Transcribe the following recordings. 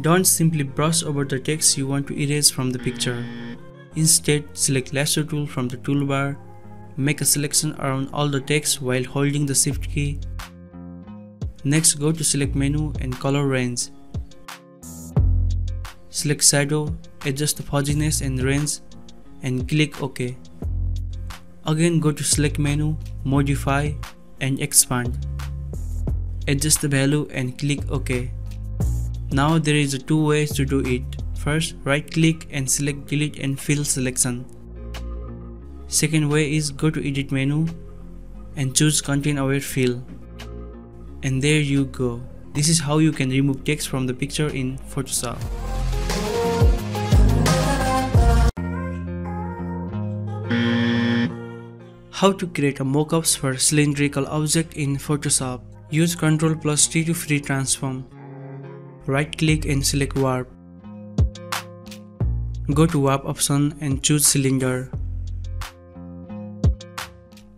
Don't simply brush over the text you want to erase from the picture. Instead, select Lasso tool from the toolbar, make a selection around all the text while holding the Shift key. Next, go to Select menu and Color Range. Select Shadow, adjust the fuzziness and range, and click OK. Again, go to Select menu, Modify, and Expand. Adjust the value and click OK. Now there is two ways to do it. First, right click and select Delete and Fill Selection. Second way is go to Edit menu and choose Content Aware Fill. And there you go. This is how you can remove text from the picture in Photoshop. How to create a mockups for cylindrical object in Photoshop. Use Ctrl+T to free transform. Right click and select Warp. Go to Warp option and choose Cylinder.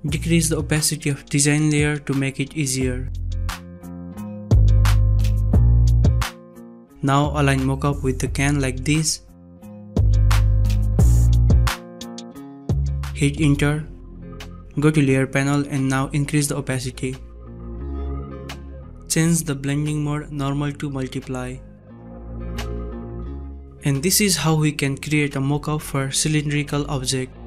Decrease the opacity of design layer to make it easier. Now align mockup with the can like this. Hit Enter. Go to layer panel and now increase the opacity. Change the blending mode normal to multiply. And this is how we can create a mockup for cylindrical object.